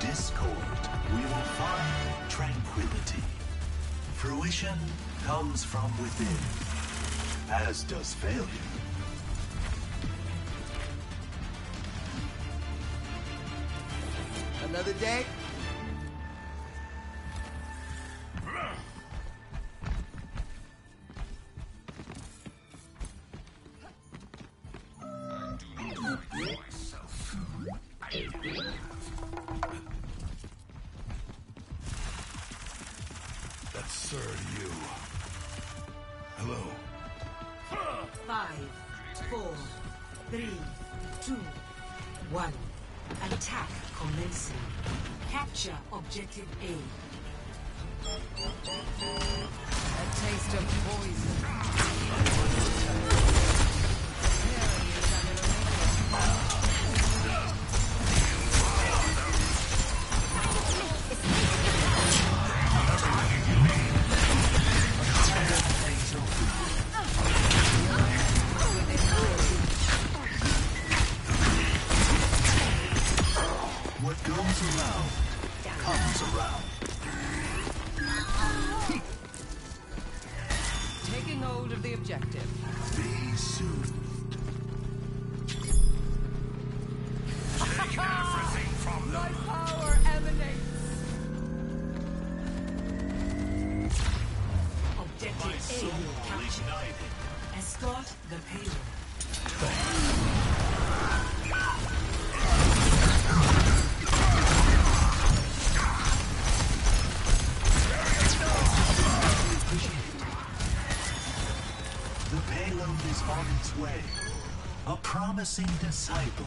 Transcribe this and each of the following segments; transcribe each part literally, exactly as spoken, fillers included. discord, we will find tranquility. Fruition comes from within, as does failure. Another day? Objective A. A taste of poison. What goes around? Comes around. Taking hold of the objective. Be soothed. Take everything from them. My power emanates. Objective A will capture. Escort the payload. Is on its way. A promising disciple.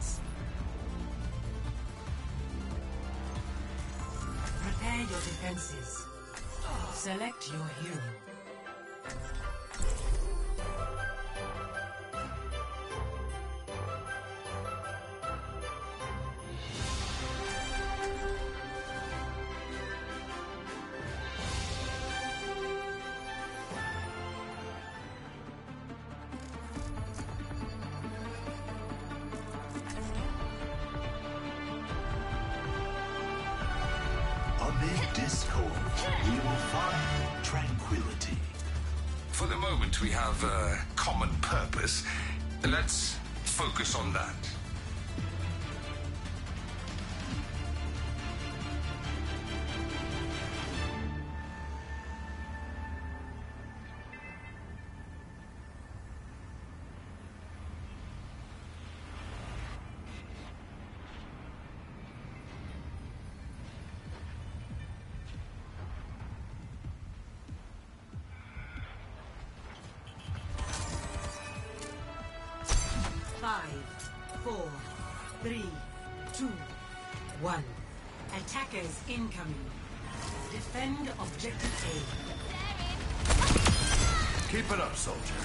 sides. Prepare your defenses. Select your hero. We have a common purpose. Let's focus on that. Five, four, three, two, one. Attackers incoming. Defend objective A. Keep it up, soldier. Take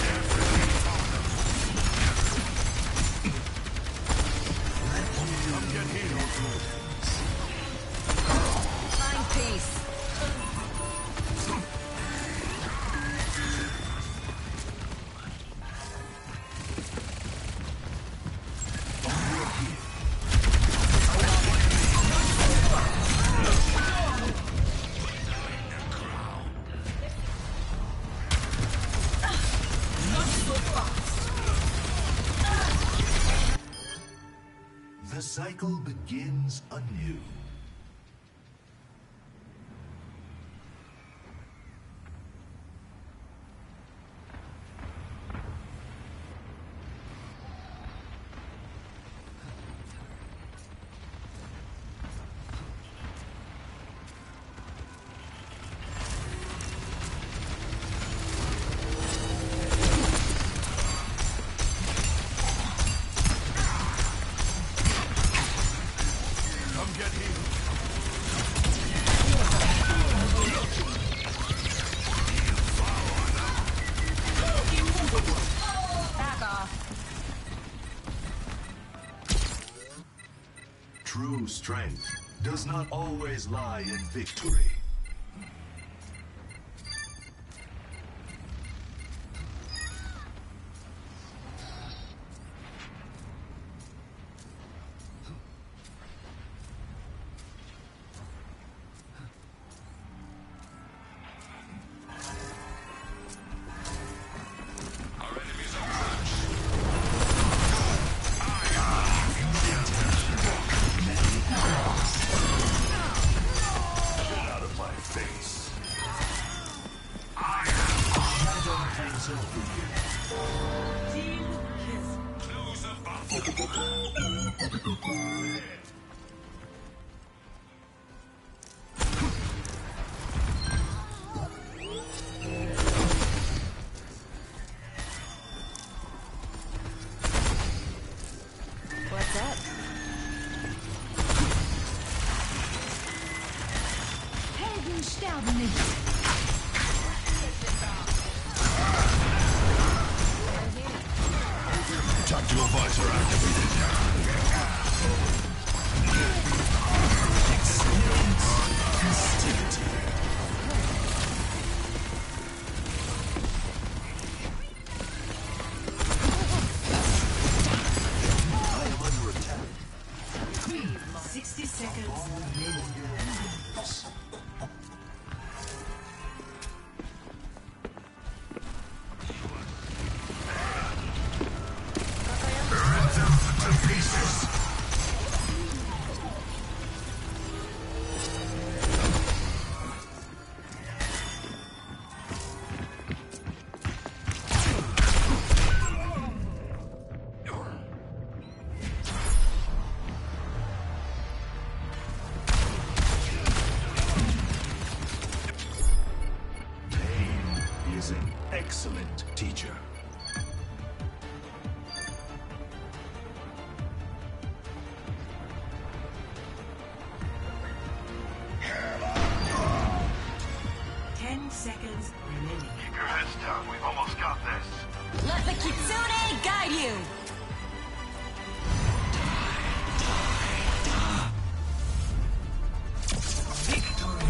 everything from them. Let them come get healed. Find peace. The cycle begins anew. True strength does not always lie in victory. Excellent teacher. Let the Kitsune guide you! Victory!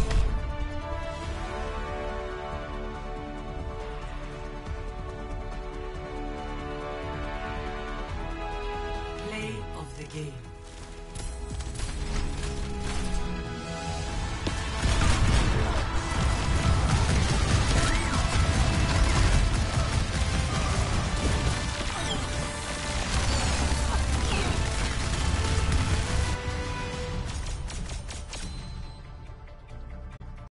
Play of the game.